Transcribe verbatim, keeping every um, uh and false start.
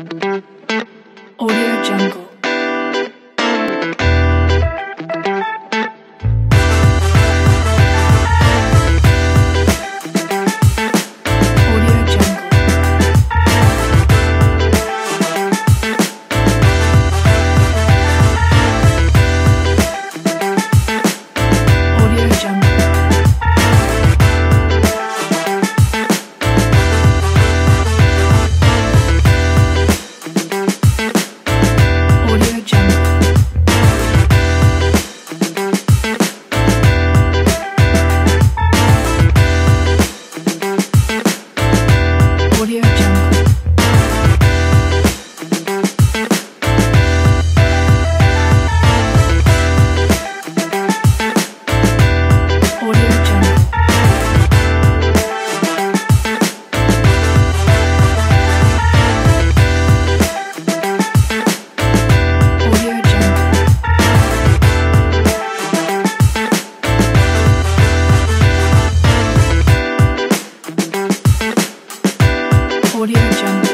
Audio Jungle. Audio Jungle.